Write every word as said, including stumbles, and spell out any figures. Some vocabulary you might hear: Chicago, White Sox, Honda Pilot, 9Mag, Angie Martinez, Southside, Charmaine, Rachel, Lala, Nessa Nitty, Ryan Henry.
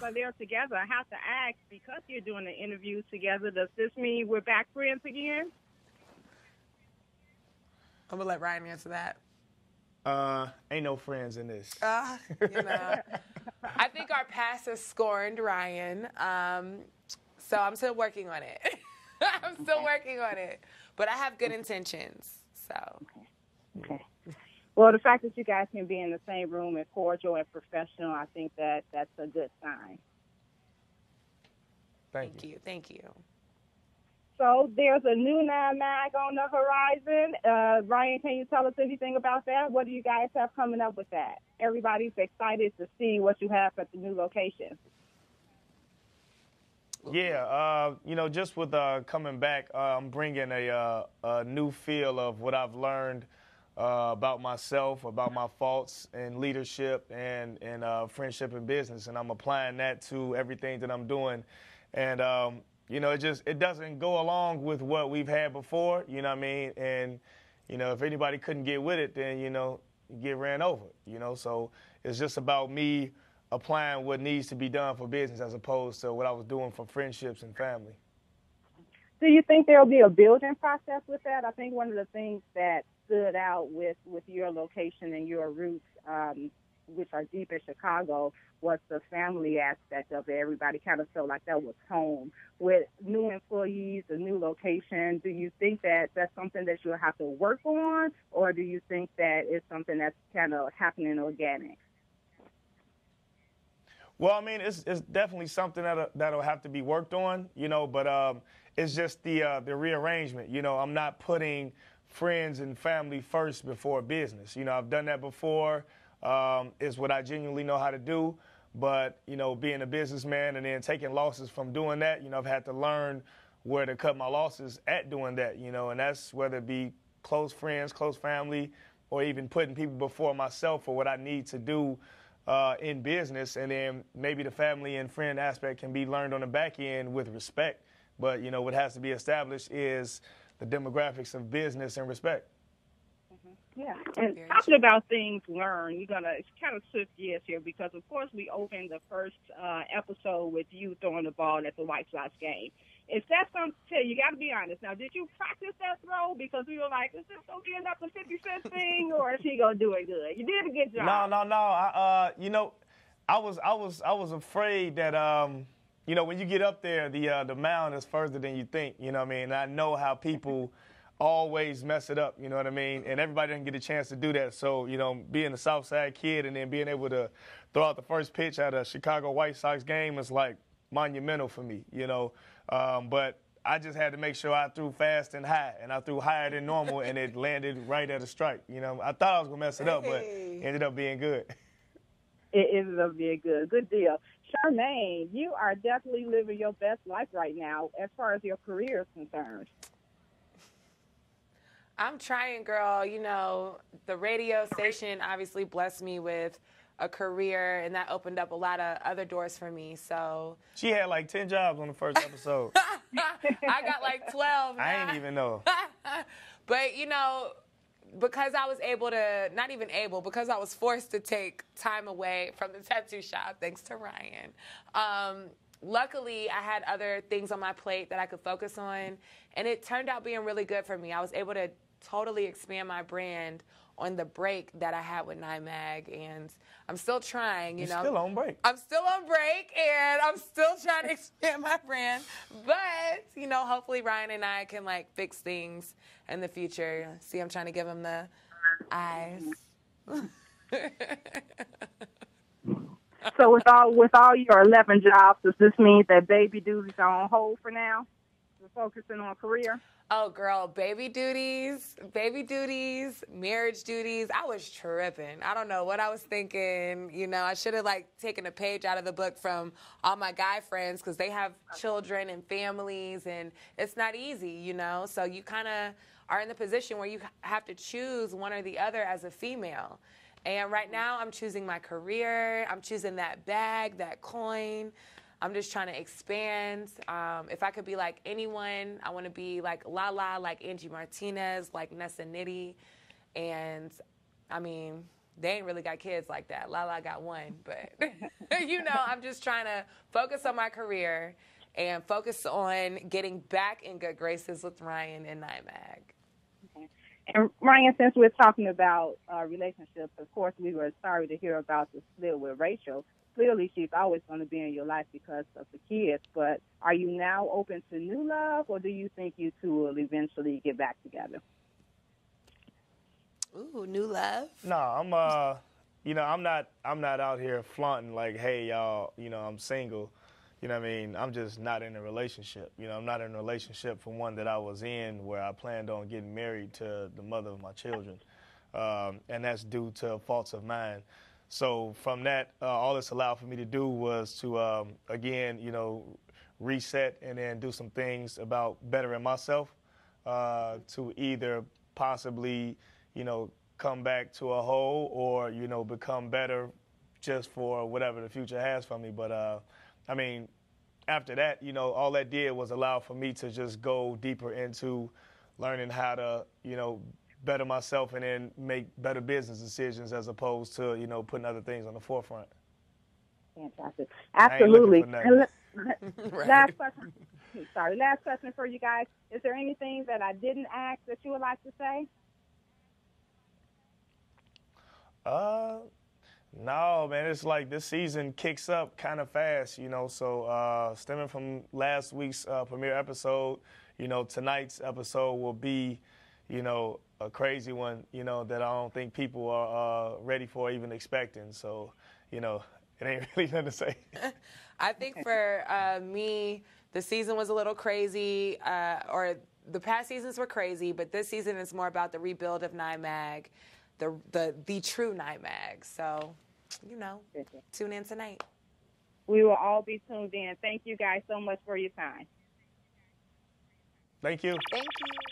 both are there together, I have to ask, because you're doing the interviews together, does this mean we're back friends again? I'm going to let Ryan answer that. Uh, ain't no friends in this. Uh, you know, I think our past has scorned Ryan, um, so I'm still working on it. I'm still okay. working on it. But I have good intentions, so. Okay. Okay. Well, the fact that you guys can be in the same room and cordial and professional, I think that that's a good sign. Thank, Thank you. you. Thank you. So there's a new nine mag on the horizon. Uh, Ryan, can you tell us anything about that? What do you guys have coming up with that? Everybody's excited to see what you have at the new location. Yeah, uh, you know, just with uh, coming back, uh, I'm bringing a, uh, a new feel of what I've learned uh, about myself, about my faults in leadership and, and uh, friendship and business, and I'm applying that to everything that I'm doing. And um, you know, it just, it doesn't go along with what we've had before, you know what I mean? And, you know, if anybody couldn't get with it, then, you know, you get ran over, you know? So it's just about me applying what needs to be done for business as opposed to what I was doing for friendships and family. Do you think there'll be a building process with that? I think one of the things that stood out with, with your location and your roots, um, which are deep in Chicago, was the family aspect of it. Everybody kind of felt like that was home. With new employees, a new location, do you think that that's something that you'll have to work on, or do you think that it's something that's kind of happening organic? Well, I mean, it's, it's definitely something that'll, that'll have to be worked on, you know, but um, it's just the, uh, the rearrangement. You know, I'm not putting friends and family first before business. You know, I've done that before. Um, is what I genuinely know how to do, but, you know, being a businessman and then taking losses from doing that, you know, I've had to learn where to cut my losses at doing that, you know, and that's whether it be close friends, close family, or even putting people before myself for what I need to do uh, in business, and then maybe the family and friend aspect can be learned on the back end with respect, but, you know, what has to be established is the demographics of business and respect. Yeah, and talking about things learned, you're going to kind of shift gears here because, of course, we opened the first uh, episode with you throwing the ball at the White Sox game. Is that something, you got to be honest. Now, did you practice that throw? Because we were like, is this going to be enough for fifty cent thing, or is he going to do it good? You did a good job. No, no, no. I, uh, you know, I was, I was, I was afraid that, um, you know, when you get up there, the, uh, the mound is further than you think, you know what I mean? And I know how people always mess it up, you know what I mean? And everybody didn't get a chance to do that. So, you know, being a Southside kid and then being able to throw out the first pitch at a Chicago White Sox game is, like, monumental for me, you know. Um, but I just had to make sure I threw fast and high, and I threw higher than normal, and it landed right at a strike. You know, I thought I was going to mess it up, but it ended up being good. It ended up being good. Good deal. Charmaine, you are definitely living your best life right now as far as your career is concerned. I'm trying, girl. You know, the radio station obviously blessed me with a career, and that opened up a lot of other doors for me. So she had like ten jobs on the first episode. I got like twelve. Now. I ain't even know. But, you know, because I was able to, not even able, because I was forced to take time away from the tattoo shop, thanks to Ryan, um, luckily, I had other things on my plate that I could focus on, and it turned out being really good for me. I was able to totally expand my brand on the break that I had with nine mag, and I'm still trying, you You're know. still on break. I'm still on break, and I'm still trying to expand my brand, but, you know, hopefully Ryan and I can, like, fix things in the future. See, I'm trying to give him the eyes. So with all with all your eleven jobs, does this mean that baby duties are on hold for now? We're focusing on career. Oh, girl, baby duties, baby duties, marriage duties. I was tripping. I don't know what I was thinking. You know, I should have, like, taken a page out of the book from all my guy friends because they have children and families, and it's not easy, you know. So you kind of are in the position where you have to choose one or the other as a female. And right now, I'm choosing my career. I'm choosing that bag, that coin. I'm just trying to expand. Um, if I could be like anyone, I want to be like Lala, like Angie Martinez, like Nessa Nitty. And, I mean, they ain't really got kids like that. Lala got one, but you know, I'm just trying to focus on my career and focus on getting back in good graces with Ryan and nine mag. Okay. And Ryan, since we're talking about uh, relationships, of course, we were sorry to hear about the split with Rachel. Clearly, she's always going to be in your life because of the kids, but are you now open to new love, or do you think you two will eventually get back together? Ooh, new love. No, I'm, uh, you know, I'm not, I'm not out here flaunting like, hey, y'all, you know, I'm single. You know what I mean? I'm just not in a relationship. You know, I'm not in a relationship from one that I was in where I planned on getting married to the mother of my children. Um, and that's due to faults of mine. So from that, uh, all it's allowed for me to do was to, um, again, you know, reset and then do some things about bettering myself uh, to either possibly, you know, come back to a whole or, you know, become better just for whatever the future has for me. But, uh, I mean, after that, you know, all that did was allow for me to just go deeper into learning how to, you know, better myself and then make better business decisions as opposed to, you know, putting other things on the forefront. Fantastic. Absolutely. Right. Last question. Sorry, last question for you guys. Is there anything that I didn't ask that you would like to say? Uh, no, man, it's like this season kicks up kind of fast, you know, so uh, stemming from last week's uh, premiere episode, you know, tonight's episode will be, you know, a crazy one, you know, that I don't think people are uh, ready for or even expecting. So, you know, it ain't really nothing to say. I think for uh, me, the season was a little crazy, uh, or the past seasons were crazy, but this season is more about the rebuild of nine mag. The, the the true nine mag. So, you know, tune in tonight. We will all be tuned in. Thank you guys so much for your time. Thank you. Thank you.